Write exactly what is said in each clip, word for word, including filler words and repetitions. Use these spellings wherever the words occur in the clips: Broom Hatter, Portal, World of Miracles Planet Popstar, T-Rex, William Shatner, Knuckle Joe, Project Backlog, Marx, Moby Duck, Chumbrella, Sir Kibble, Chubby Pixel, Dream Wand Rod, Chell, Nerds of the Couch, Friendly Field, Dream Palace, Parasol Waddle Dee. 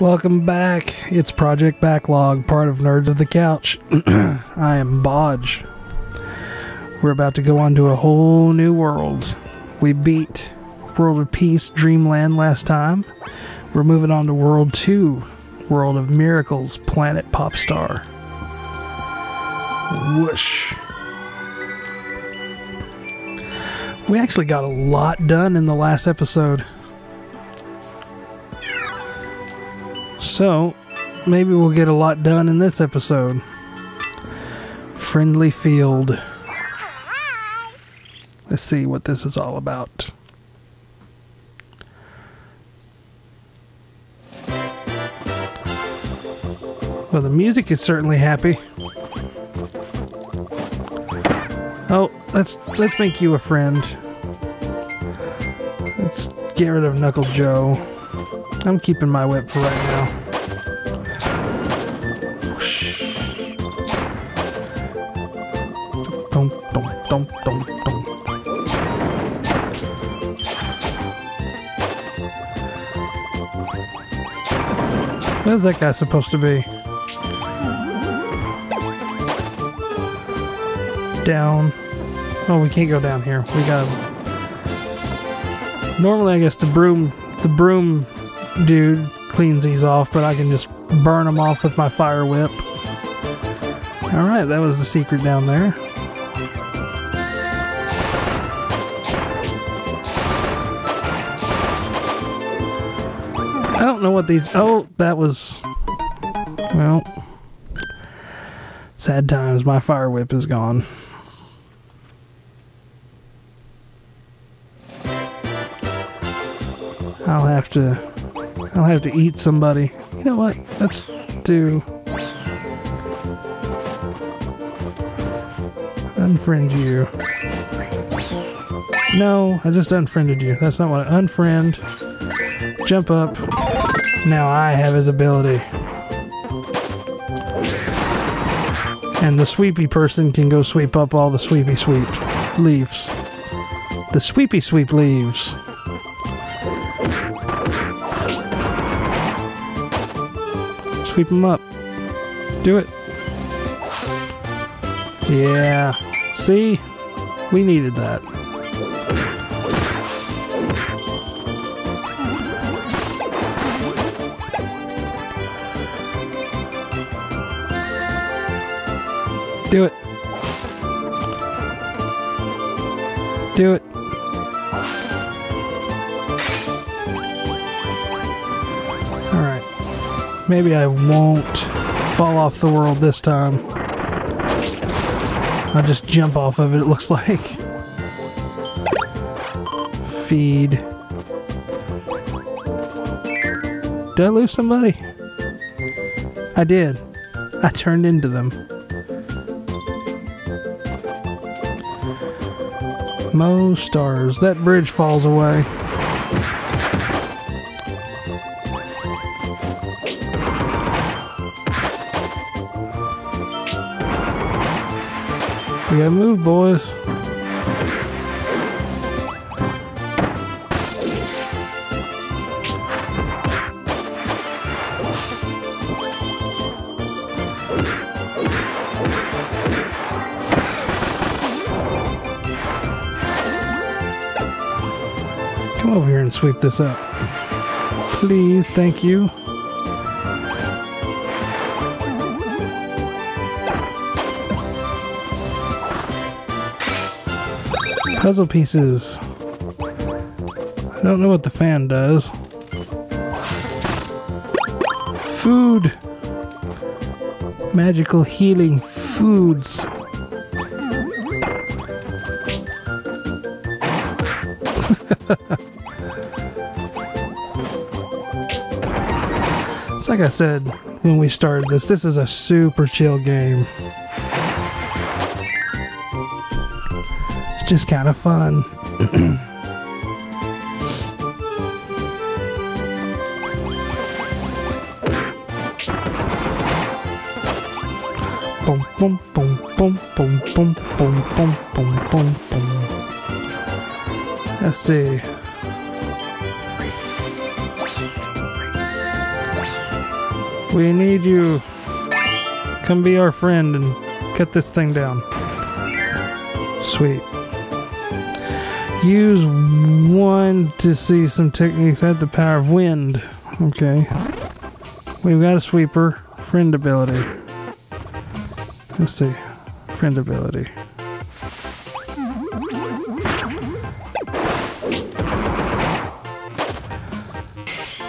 Welcome back. It's Project Backlog, part of Nerds of the Couch. I am Bodge. We're about to go on to a whole new world. We beat World of Peace, Dreamland last time. We're moving on to World two, World of Miracles, Planet Popstar. Whoosh. We actually got a lot done in the last episode. So, maybe we'll get a lot done in this episode. Friendly Field. Let's see what this is all about. Well, the music is certainly happy. Oh, let's let's make you a friend. Let's get rid of Knuckle Joe. I'm keeping my whip for right now. Dum, dum, dum, dum, dum. Where's that guy supposed to be? Down. Oh, we can't go down here. We gotta... Normally, I guess the broom... The broom... dude cleans these off, but I can just burn them off with my fire whip. Alright, that was the secret down there. I don't know what these... Oh, that was... Well... Sad times, my fire whip is gone. I'll have to... I'll have to eat somebody. You know what? Let's do... Unfriend you. No, I just unfriended you. That's not what I... Unfriend. Jump up. Now I have his ability. And the sweepy person can go sweep up all the sweepy sweep leaves. The sweepy sweep leaves. Sweep them up. Do it. Yeah. See? We needed that. Do it. Do it. Maybe I won't fall off the world this time. I'll just jump off of it, it looks like. Feed. Did I lose somebody? I did. I turned into them. Mo stars. That bridge falls away. We gotta move, boys. Come over here and sweep this up. Please, thank you. Puzzle pieces. I don't know what the fan does. Food. Magical healing foods. It's like I said when we started this, this is a super chill game. Just kind of fun. Boom, boom, boom, boom, boom, boom, boom, boom, boom, boom, boom. Let's see. We need you. Come be our friend and cut this thing down. Sweet. Use one to see some techniques at the power of wind. Okay. We've got a sweeper. Friend ability. Let's see. Friend ability.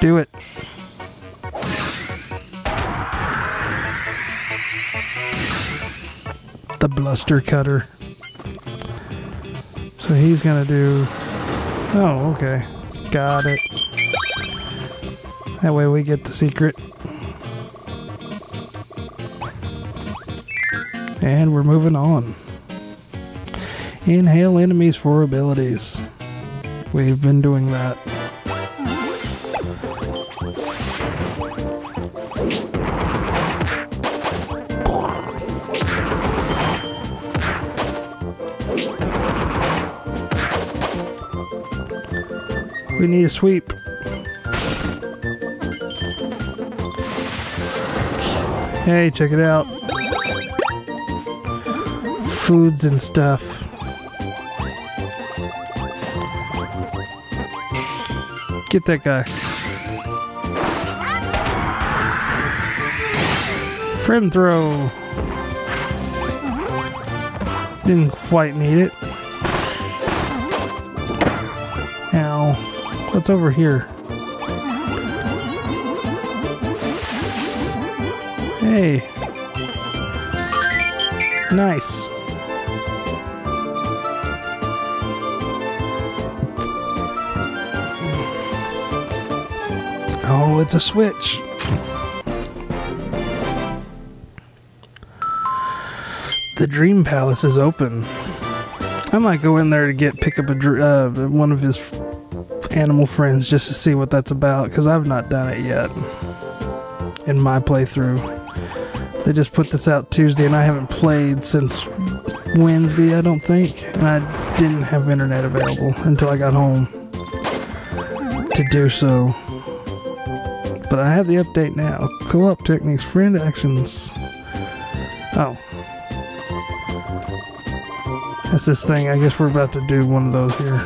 Do it. The bluster cutter. So he's gonna do... Oh, okay. Got it. That way we get the secret. And we're moving on. Inhale enemies for abilities. We've been doing that. We need a sweep. Hey, check it out. Foods and stuff. Get that guy. Friend throw. Didn't quite need it. Ow. What's over here? Hey. Nice. Oh, it's a switch. The Dream Palace is open. I might go in there to get pick up a uh, one of his animal friends just to see what that's about, because I've not done it yet in my playthrough. They just put this out Tuesday and I haven't played since Wednesday, I don't think, and I didn't have internet available until I got home to do so, but I have the update now. Co-op techniques, friend actions. Oh, that's this thing. I guess we're about to do one of those here.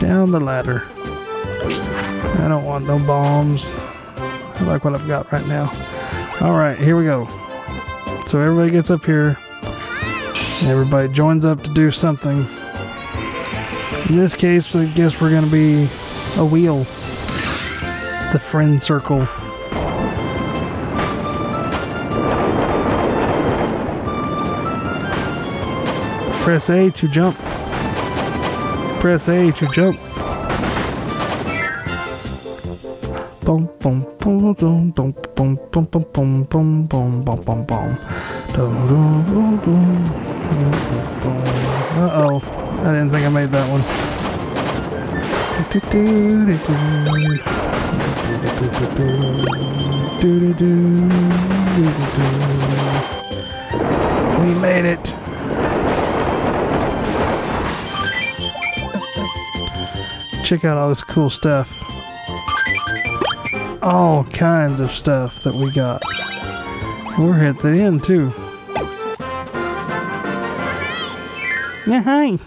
Down the ladder. I don't want no bombs. I like what I've got right now. Alright, here we go. So everybody gets up here. Everybody joins up to do something. In this case, I guess we're going to be a wheel. The friend circle. Press A to jump. Press A to jump. Boom, boom, boom, boom, boom, boom, boom, boom, boom, boom, boom, boom. Uh-oh. I didn't think I made that one. We made it. Check out all this cool stuff. All kinds of stuff that we got. We're at the end too. Yeah, hi.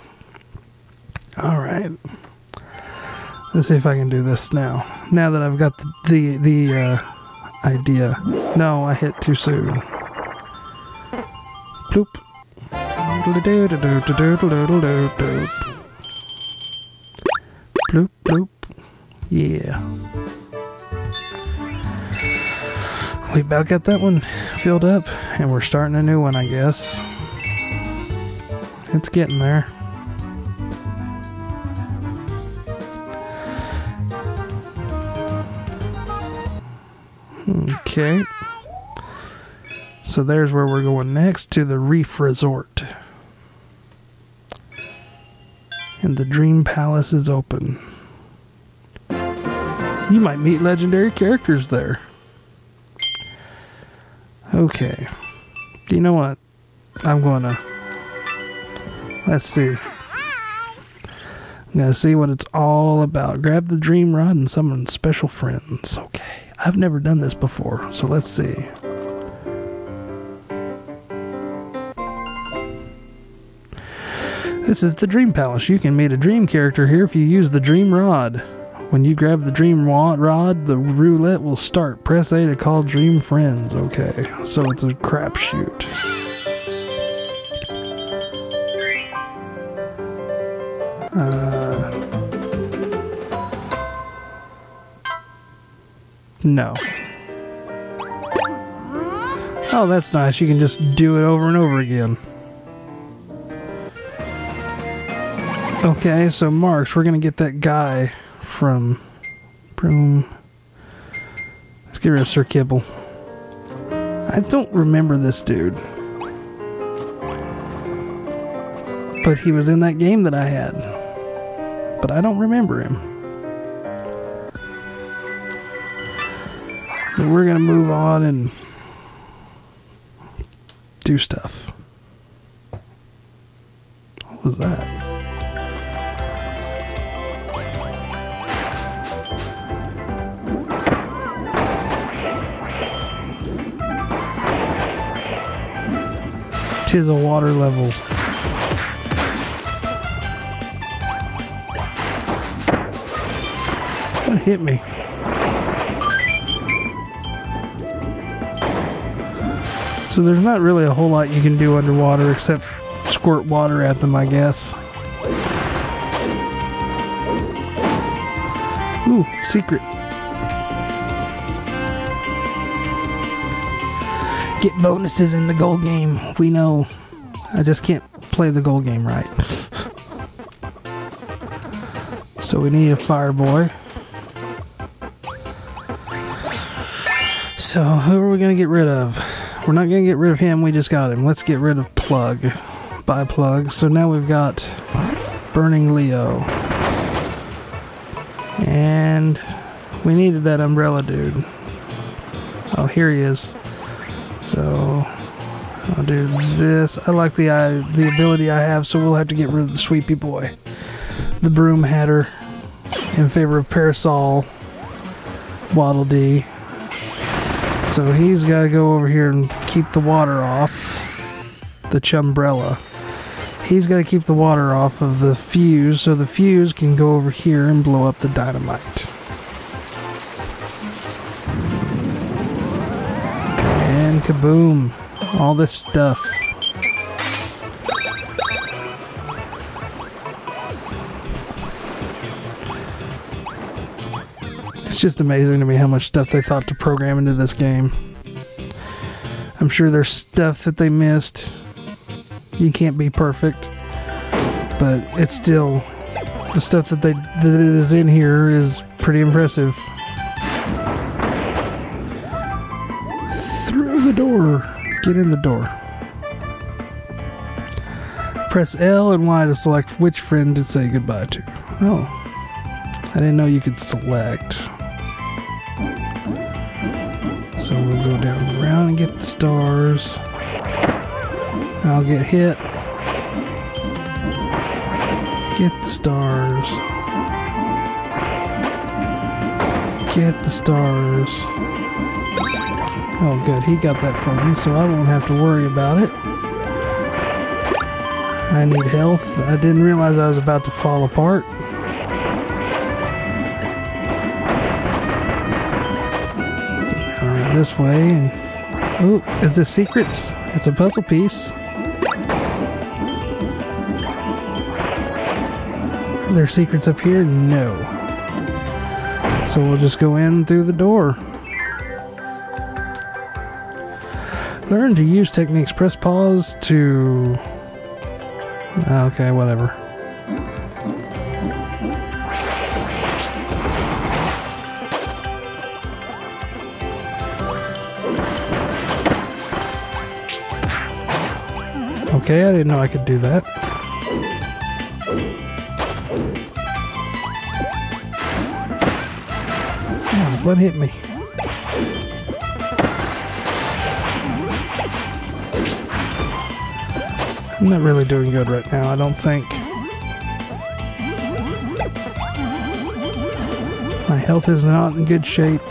Alright. Let's see if I can do this now. Now that I've got the, the, the uh, idea. No, I hit too soon. Bloop. Bloop, bloop. Yeah. We about got that one filled up, and we're starting a new one, I guess. It's getting there. Okay. So there's where we're going next, to the Reef Resort. And the Dream Palace is open. You might meet legendary characters there. Okay. You know what? I'm gonna... Let's see. I'm gonna see what it's all about. Grab the Dream Rod and summon special friends. Okay. I've never done this before, so let's see. This is the Dream Palace. You can meet a dream character here if you use the Dream Rod. When you grab the Dream Wand Rod, the roulette will start. Press A to call Dream Friends. Okay, so it's a crapshoot. Uh, no. Oh, that's nice. You can just do it over and over again. Okay, so Marx, we're gonna get that guy from Broom. Let's get rid of Sir Kibble. I don't remember this dude, but he was in that game that I had. But I don't remember him. But we're gonna move on and do stuff. What was that? Tis a water level. Hit me. So there's not really a whole lot you can do underwater except squirt water at them, I guess. Ooh, secret. Get bonuses in the gold game. We know. I just can't play the gold game right. So we need a fire boy. So, who are we going to get rid of? We're not going to get rid of him, we just got him. Let's get rid of Plug. Buy Plug. So now we've got Burning Leo. And we needed that umbrella dude. Oh, here he is. So, I'll do this. I like the, I, the ability I have, so we'll have to get rid of the Sweepy Boy. The Broom Hatter in favor of Parasol Waddle Dee. So he's got to go over here and keep the water off the Chumbrella. He's got to keep the water off of the fuse, so the fuse can go over here and blow up the dynamite. And kaboom! All this stuff. It's just amazing to me how much stuff they thought to program into this game. I'm sure there's stuff that they missed. You can't be perfect, but it's still the stuff that they that is in here is pretty impressive. Through the door, get in the door. Press L and Y to select which friend to say goodbye to. Oh, I didn't know you could select. So we'll go down the round and get the stars. I'll get hit. Get the stars. Get the stars. Oh good, he got that from me, so I won't have to worry about it. I need health. I didn't realize I was about to fall apart. This way, and oh, is this secrets? It's a puzzle piece. Are there secrets up here? No. So we'll just go in through the door. Learn to use techniques. Press pause to. Okay, whatever. Okay, I didn't know I could do that. Oh, what hit me? I'm not really doing good right now, I don't think. My health is not in good shape.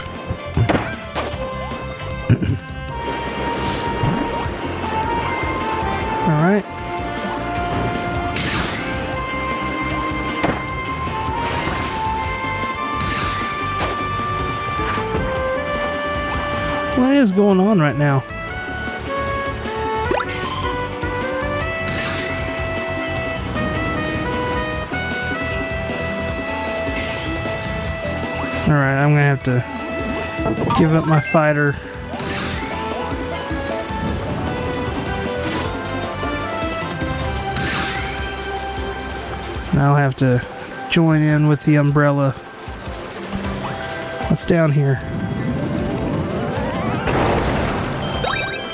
What is going on right now? Alright, I'm gonna have to give up my fighter. I'll have to join in with the umbrella. What's down here?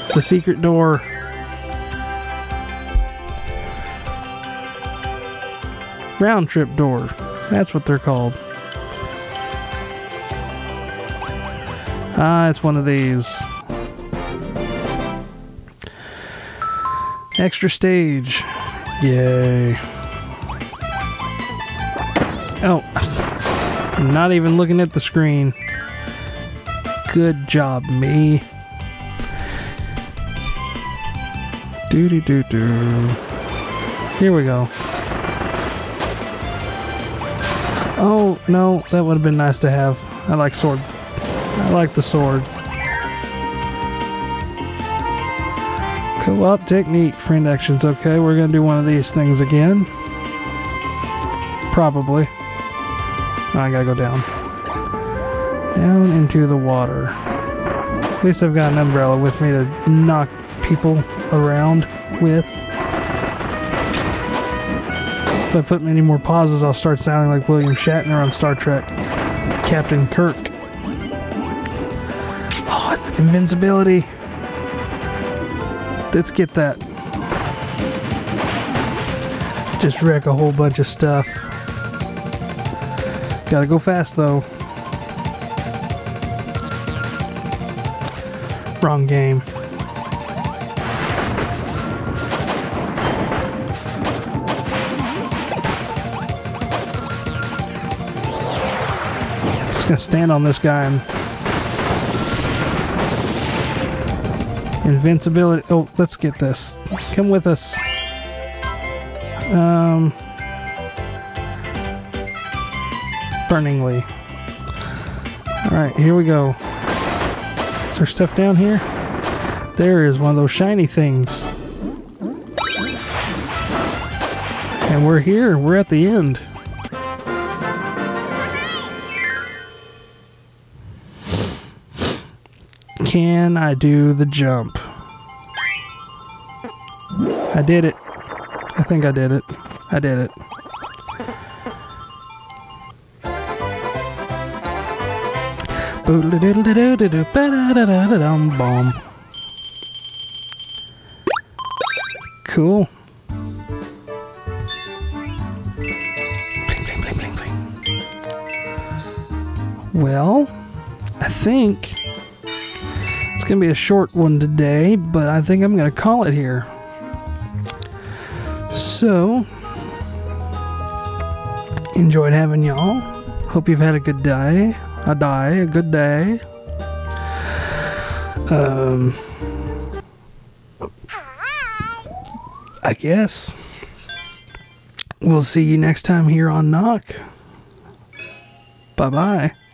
It's a secret door. Round trip door. That's what they're called. Ah, it's one of these. Extra stage. Yay. Oh, I'm not even looking at the screen. Good job, me. Do do do do. Here we go. Oh no, that would have been nice to have. I like sword. I like the sword. Co-op technique, friend actions. Okay, we're gonna do one of these things again. Probably. I gotta go down. Down into the water. At least I've got an umbrella with me to knock people around with. If I put any more pauses, I'll start sounding like William Shatner on Star Trek. Captain Kirk. Oh, it's invincibility. Let's get that. Just wreck a whole bunch of stuff. Gotta go fast, though. Wrong game. Just gonna stand on this guy and... Invincibility. Oh, let's get this. Come with us. Um... Burningly. Alright, here we go. Is there stuff down here? There is one of those shiny things. And we're here. We're at the end. Can I do the jump? I did it. I think I did it. I did it. Cool. Well, I think it's going to be a short one today, but I think I'm going to call it here. So, enjoyed having y'all. Hope you've had a good day. A day, a good day. Um, I guess we'll see you next time here on Knock. Bye bye.